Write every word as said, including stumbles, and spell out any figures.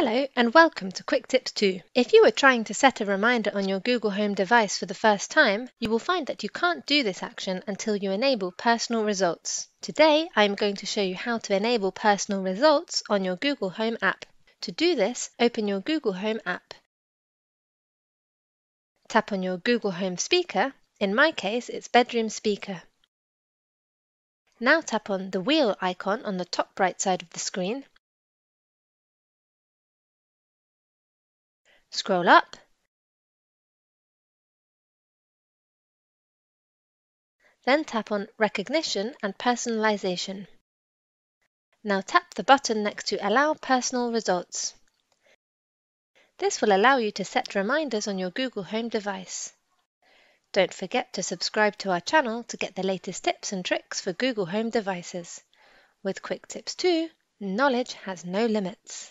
Hello and welcome to QuickTipsTo. If you are trying to set a reminder on your Google Home device for the first time, you will find that you can't do this action until you enable personal results. Today I am going to show you how to enable personal results on your Google Home app. To do this, open your Google Home app. Tap on your Google Home speaker, in my case it's bedroom speaker. Now tap on the wheel icon on the top right side of the screen. Scroll up. Then tap on Recognition and Personalization. Now tap the button next to Allow Personal Results. This will allow you to set reminders on your Google Home device. Don't forget to subscribe to our channel to get the latest tips and tricks for Google Home devices. With QuickTipsTo, knowledge has no limits.